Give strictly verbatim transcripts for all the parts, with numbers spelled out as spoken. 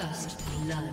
First blood.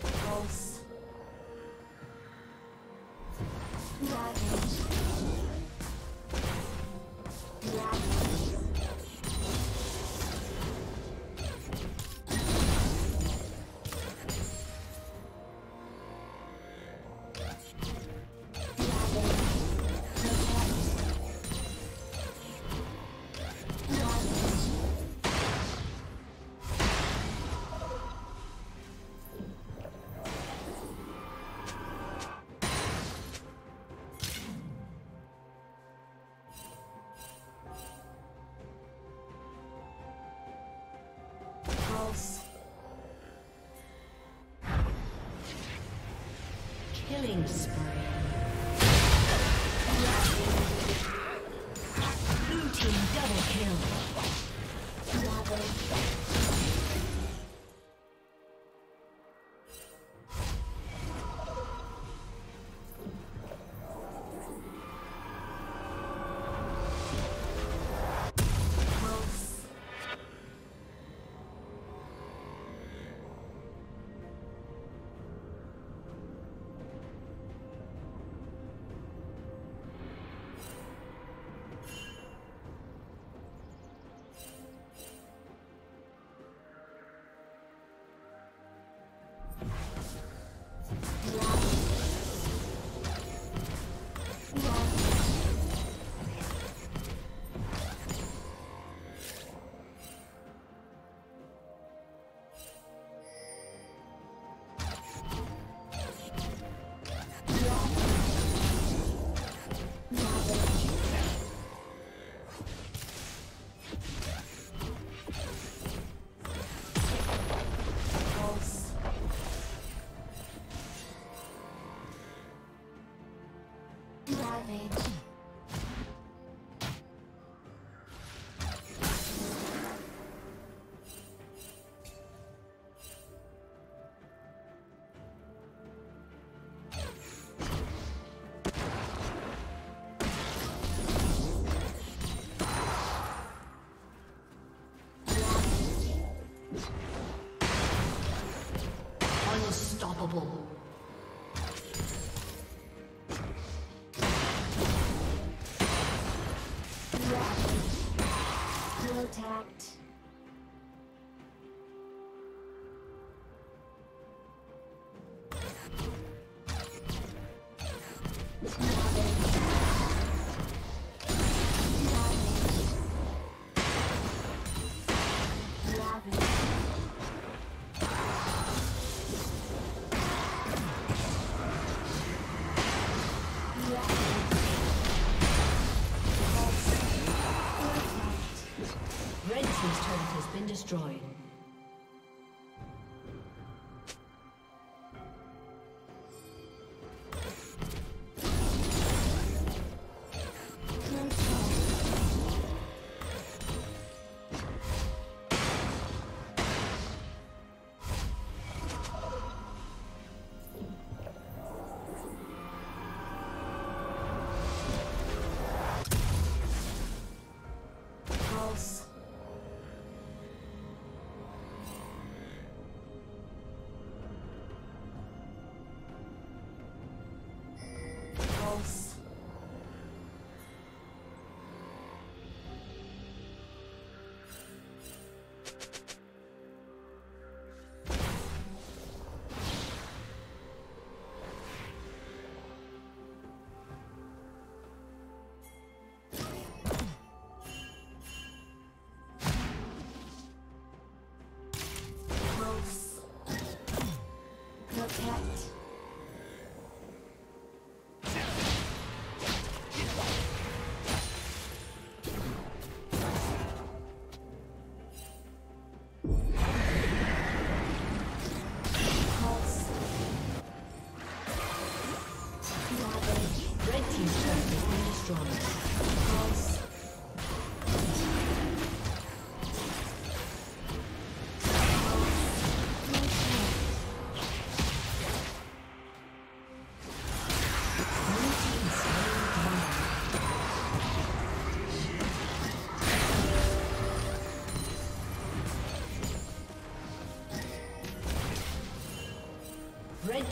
Pulse. Killing spree. Blue team double kill. Unstoppable. Attacked. Destroyed.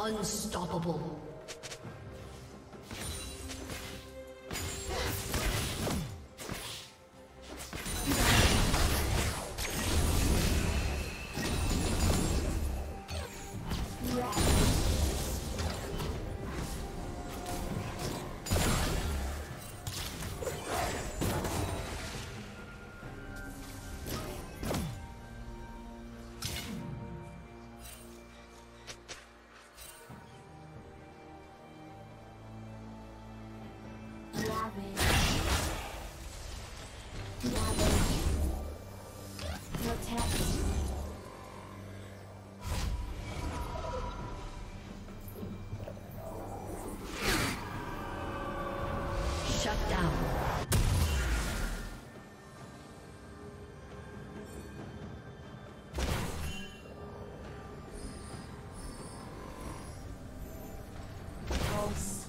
Unstoppable. Shut down. Pulse.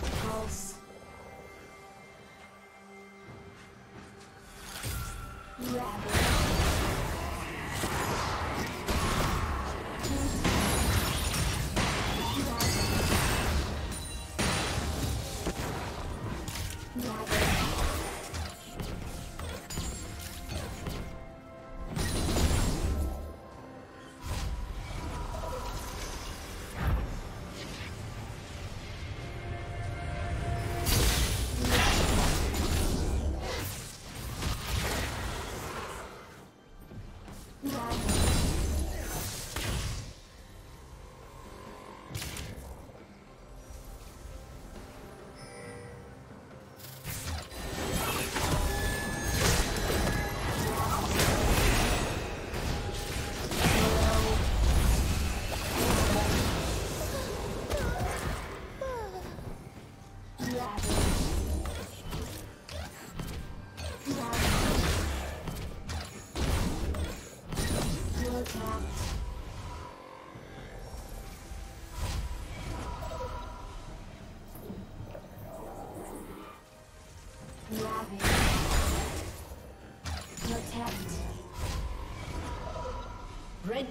Pulse. Rabbit. Red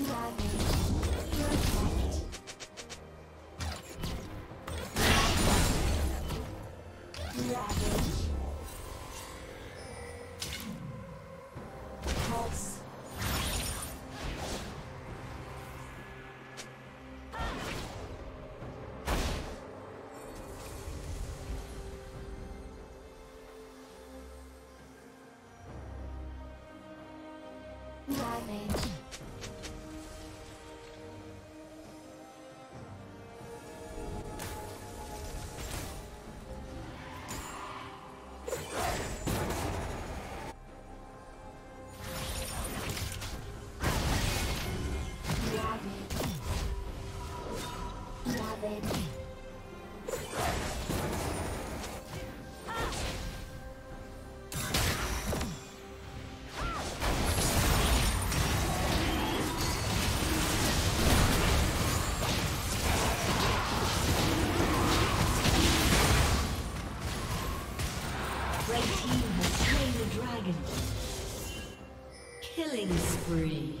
Ravage. Ravage. Red team has slain the dragon. Killing spree.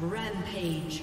Rampage.